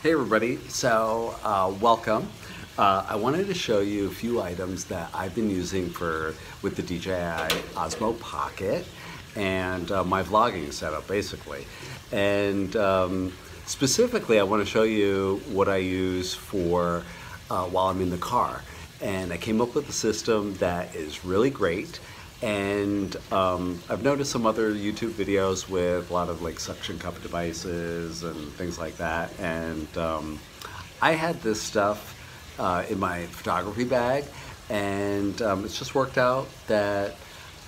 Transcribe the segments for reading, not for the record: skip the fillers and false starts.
Hey everybody, so welcome. I wanted to show you a few items that I've been using with the DJI Osmo Pocket and my vlogging setup basically. And specifically I want to show you what I use for while I'm in the car. And I came up with a system that is really great. And I've noticed some other YouTube videos with a lot of like suction cup devices and things like that. And I had this stuff in my photography bag, and it's just worked out that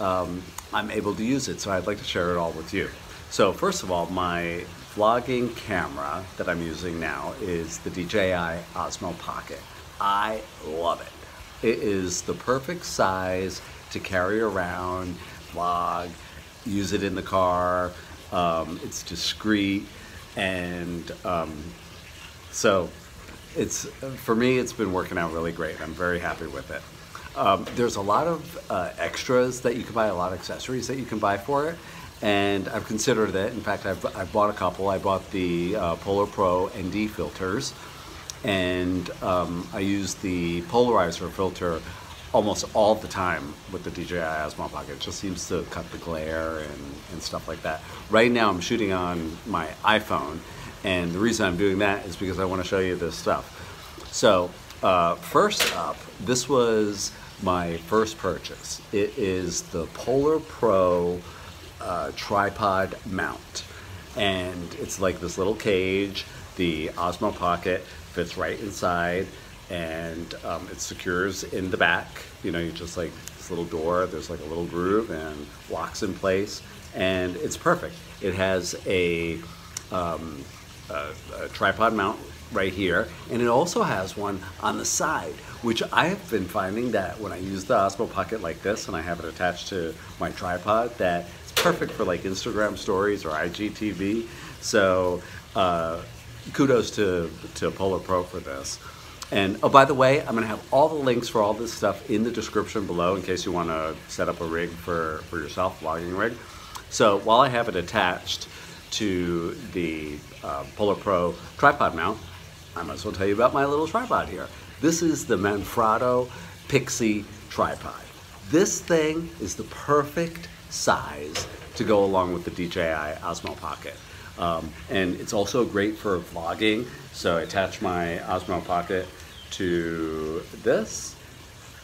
I'm able to use it. So I'd like to share it all with you. So first of all, my vlogging camera that I'm using now is the DJI Osmo Pocket. I love it. It is the perfect size to carry around, vlog, use it in the car. It's discreet, and so it's, for me, it's been working out really great. I'm very happy with it. There's a lot of extras that you can buy, a lot of accessories that you can buy for it, and I've considered it. In fact, I've bought a couple. I bought the Polar Pro ND filters, and I use the polarizer filter almost all the time with the DJI Osmo Pocket. It just seems to cut the glare and stuff like that. Right now I'm shooting on my iPhone, and the reason I'm doing that is because I want to show you this stuff. So first up, this was my first purchase. It is the Polar Pro tripod mount. And it's like this little cage. The Osmo Pocket fits right inside, and it secures in the back. You know, you just like this little door, there's like a little groove and locks in place, and it's perfect. It has a tripod mount right here, and it also has one on the side, which I have been finding that when I use the Osmo Pocket like this and I have it attached to my tripod, that it's perfect for like Instagram stories or IGTV. So kudos to Polar Pro for this. And oh, by the way, I'm gonna have all the links for all this stuff in the description below in case you wanna set up a rig for yourself, vlogging rig. So while I have it attached to the Polar Pro tripod mount, I might as well tell you about my little tripod here. This is the Manfrotto Pixie tripod. This thing is the perfect size to go along with the DJI Osmo Pocket. And it's also great for vlogging. So I attach my Osmo Pocket to this,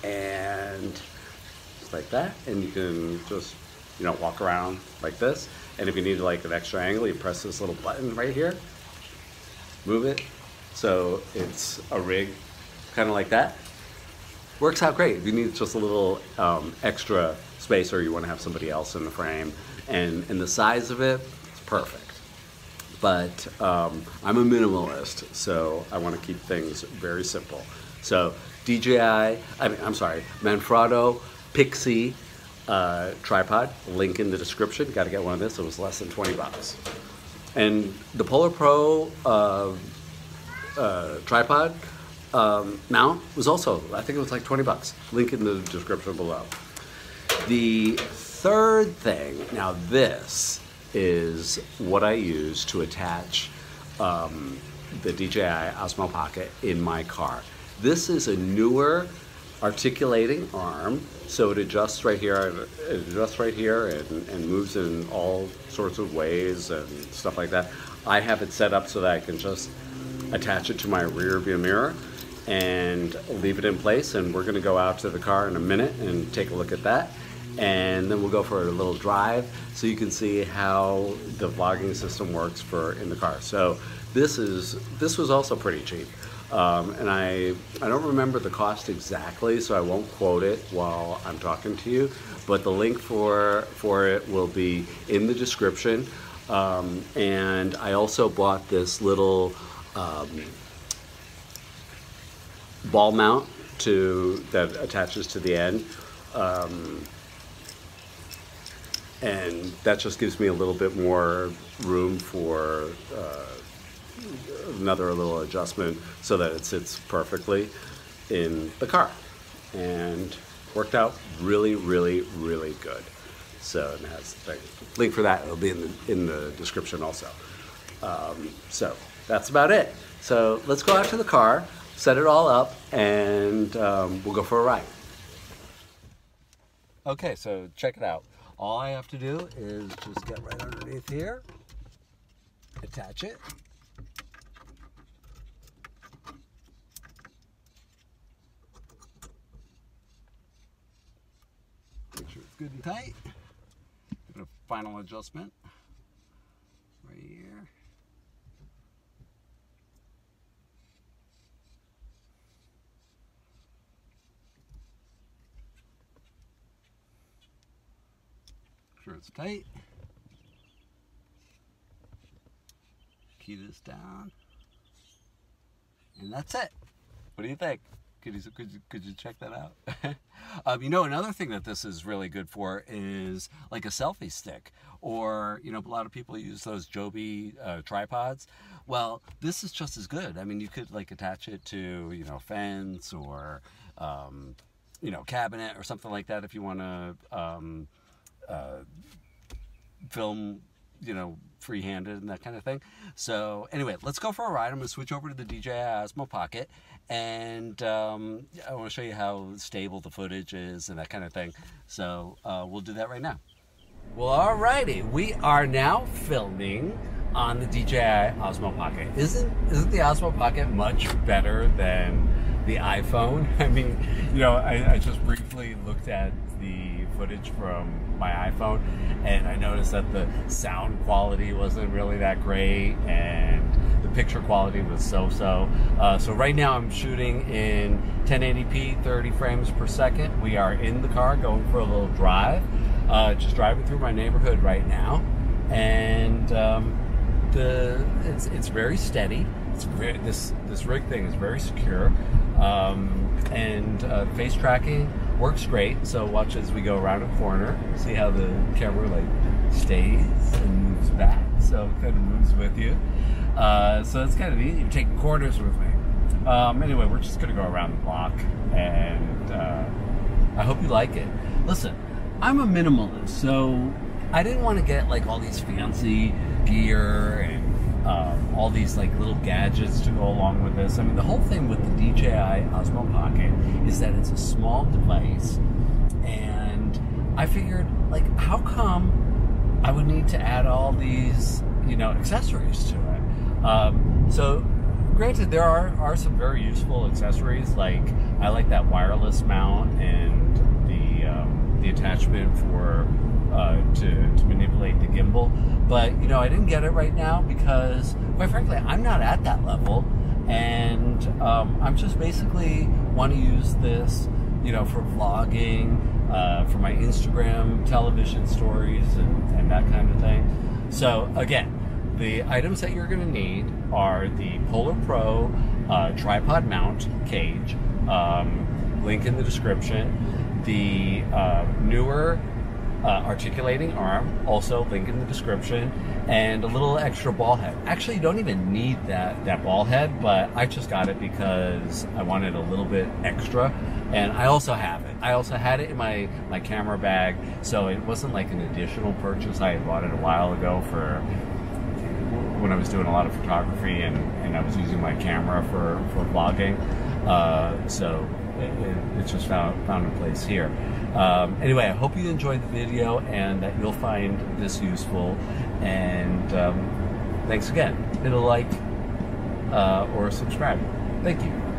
and just like that, and you can just, you know, walk around like this. And if you need like an extra angle, you press this little button right here, move it, so it's a rig kind of like that. Works out great if you need just a little extra space, or you want to have somebody else in the frame. And the size of it, it's perfect. But I'm a minimalist, so I want to keep things very simple. So Manfrotto Pixie tripod, link in the description. Got to get one of this. It was less than 20 bucks. And the Polar Pro tripod mount was also, I think it was like 20 bucks. Link in the description below. The third thing, now this is what I use to attach the DJI Osmo Pocket in my car. This is a Neewer articulating arm, so it adjusts right here, and moves in all sorts of ways and stuff like that. I have it set up so that I can just attach it to my rear view mirror and leave it in place, and we're gonna go out to the car in a minute and take a look at that. And then we'll go for a little drive so you can see how the vlogging system works for in the car. So this was also pretty cheap, and I don't remember the cost exactly, so I won't quote it while I'm talking to you, but the link for it will be in the description. And I also bought this little ball mount that attaches to the end. And that just gives me a little bit more room for another little adjustment so that it sits perfectly in the car, and worked out really, really, really good. So it has the link for that. It'll be in the description also. So that's about it. So let's go out to the car, set it all up, and we'll go for a ride. Okay, so check it out. All I have to do is just get right underneath here, attach it. Make sure it's good and tight. Give it a final adjustment right here. Sure it's tight. Key this down, and that's it. What do you think? Could you check that out? You know, another thing that this is really good for is like a selfie stick, or you know, a lot of people use those Joby tripods. Well, this is just as good. I mean, you could like attach it to, you know, a fence or you know, cabinet or something like that if you want to. Film, you know, free-handed and that kind of thing. So anyway, let's go for a ride. I'm going to switch over to the DJI Osmo Pocket, and I want to show you how stable the footage is and that kind of thing. So we'll do that right now. Well, alrighty, we are now filming on the DJI Osmo Pocket. Isn't the Osmo Pocket much better than the iPhone? I mean, you know, I just briefly looked at the footage from my iPhone, and I noticed that the sound quality wasn't really that great, and the picture quality was so-so. So right now I'm shooting in 1080p, 30 frames per second. We are in the car going for a little drive, just driving through my neighborhood right now, and it's very steady. This rig thing is very secure, and face tracking works great. So watch as we go around a corner. See how the camera like stays and moves back. So it kind of moves with you. So it's kind of neat. You take corners with me. Anyway, we're just gonna go around the block, and I hope you like it. Listen, I'm a minimalist, so I didn't want to get like all these fancy gear and all these like little gadgets to go along with this. I mean, the whole thing with the DJI Osmo Pocket is that it's a small device, and I figured, like, how come I would need to add all these, you know, accessories to it? So granted, there are some very useful accessories. Like, I like that wireless mount and the attachment for to manipulate the gimbal, but you know, I didn't get it right now because, quite frankly, I'm not at that level, and I'm just basically want to use this, you know, for vlogging, for my Instagram television stories and that kind of thing. So again, the items that you're going to need are the Polar Pro tripod mount cage, link in the description, the Neewer articulating arm, also link in the description, and a little extra ball head. Actually, you don't even need that ball head, but I just got it because I wanted a little bit extra, and I also have it. I also had it in my camera bag, so it wasn't like an additional purchase. I had bought it a while ago for when I was doing a lot of photography, and I was using my camera for vlogging, so it just found a place here. Anyway, I hope you enjoyed the video and that you'll find this useful. And thanks again. Hit a like or subscribe. Thank you.